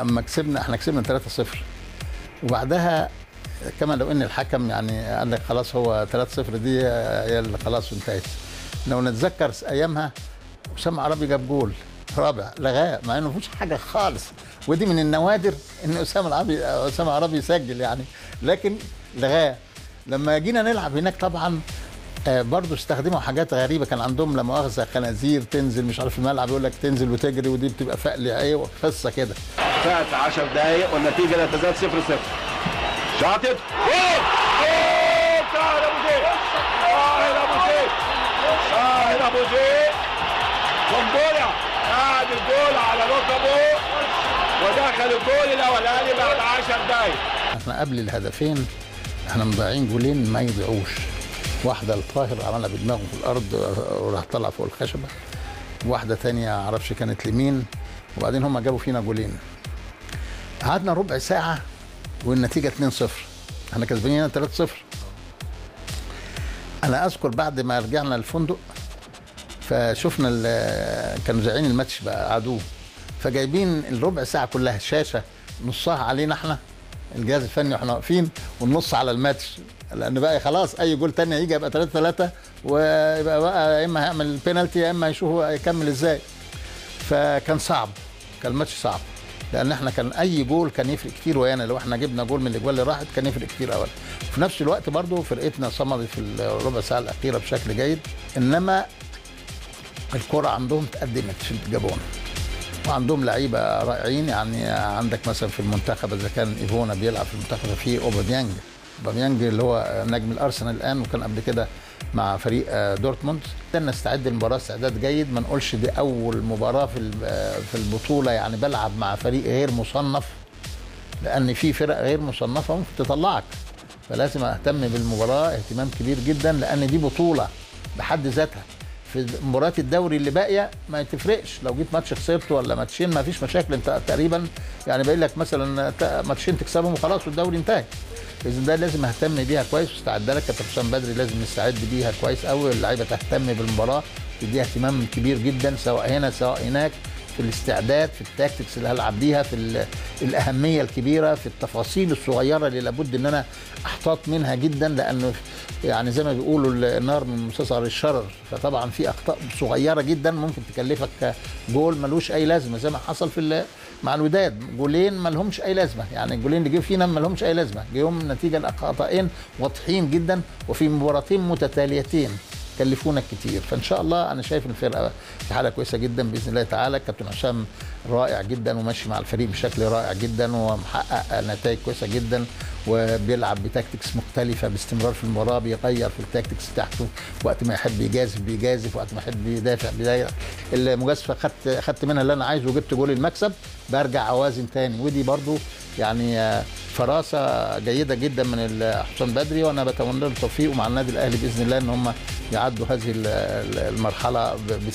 اما كسبنا، احنا كسبنا 3-0 وبعدها كما لو ان الحكم يعني قال لك خلاص هو 3-0 دي هي اللي خلاص انتهت. لو نتذكر ايامها أسامة عرابي جاب جول رابع لغاه مع انه ما فيش حاجه خالص، ودي من النوادر ان أسامة عرابي يسجل يعني، لكن لغاه. لما جينا نلعب هناك طبعا برضه استخدموا حاجات غريبه، كان عندهم لا مؤاخذه خنازير تنزل مش عارف الملعب، يقول لك تنزل وتجري، ودي بتبقى فقل ايه قصه كده. فات 10 دقائق والنتيجه لا تزال 0-0. شاطر جول طاهر أبو زيد، طاهر أبو زيد قنبله، قعد الجول على ركبه ودخل الجول الاولاني بعد 10 دقائق. احنا قبل الهدفين احنا مضيعين جولين ما يضيعوش، واحده لطاهر عملها بدماغه في الارض وراح طلع فوق الخشبه، واحده ثانيه معرفش كانت لمين، وبعدين هم جابوا فينا جولين. قعدنا ربع ساعه والنتيجه 2-0، احنا كسبانين 3-0. انا اذكر بعد ما رجعنا للفندق فشفنا كانوا زعين الماتش بقى عدو، فجايبين الربع ساعه كلها شاشه نصها علينا احنا الجهاز الفني واحنا واقفين، والنص على الماتش، لان بقى خلاص اي جول تاني هيجي يبقى 3-3، ويبقى بقى يا اما هيعمل بينالتي يا اما هيشوف هيكمل ازاي. فكان صعب، كان الماتش صعب، لان احنا كان اي جول كان يفرق كتير ويانا، لو احنا جبنا جول من الاجوال اللي راحت كان يفرق كتير اولا. في نفس الوقت برضو فرقتنا صمدت في الربع ساعه الاخيره بشكل جيد، انما الكره عندهم اتقدمت في الجابون، وعندهم لعيبه رائعين يعني. عندك مثلا في المنتخب اذا كان ايفونا بيلعب في المنتخب، في أوباميانغ اللي هو نجم الارسنال الان، وكان قبل كده مع فريق دورتموند. بدنا نستعد المباراه استعداد جيد، ما نقولش دي اول مباراه في البطوله يعني بلعب مع فريق غير مصنف، لان في فرق غير مصنفه ممكن تطلعك، فلازم اهتم بالمباراه اهتمام كبير جدا، لان دي بطوله بحد ذاتها. في مباريات الدوري اللي باقيه ما تفرقش، لو جيت ماتش خسرته ولا ماتشين ما فيش مشاكل، انت تقريبا يعني باقي لك مثلا ماتشين تكسبهم وخلاص والدوري انتهى. اذا ده لازم اهتم بيها كويس، واستعد لك كابتن هشام بدري لازم نستعد بيها كويس قوي، اللعيبه تهتم بالمباراه تديها اهتمام كبير جدا، سواء هنا سواء هناك، في الاستعداد، في التاكتكس اللي هلعب بيها، في الاهميه الكبيره، في التفاصيل الصغيره اللي لابد ان انا احتاط منها جدا، لانه يعني زي ما بيقولوا النار من مستصغر الشرر، فطبعا في اخطاء صغيره جدا ممكن تكلفك جول ملوش اي لازمه، زي ما حصل في مع الوداد جولين مالهمش اي لازمه، يعني الجولين اللي جه فينا مالهمش اي لازمه، جيهم نتيجه خطأين واضحين جدا، وفي مباراتين متتاليتين كلفونا كتير. فان شاء الله انا شايف الفرقه في حاله كويسه جدا باذن الله تعالى. كابتن هشام رائع جدا وماشي مع الفريق بشكل رائع جدا، ومحقق نتائج كويسه جدا، وبيلعب بتاكتكس مختلفه باستمرار في المباراه، بيغير في التاكتكس بتاعته، وقت ما يحب يجازف بيجازف، وقت ما يحب يدافع بيدافع. المجازفه خدت منها اللي انا عايزه وجبت جول المكسب، برجع اوازن تاني، ودي برضو يعني فراسه جيده جدا من حسام بدري، وانا بتمنى له التوفيق مع النادي الاهلي باذن الله ان هم يعدوا هذه المرحله بسلام.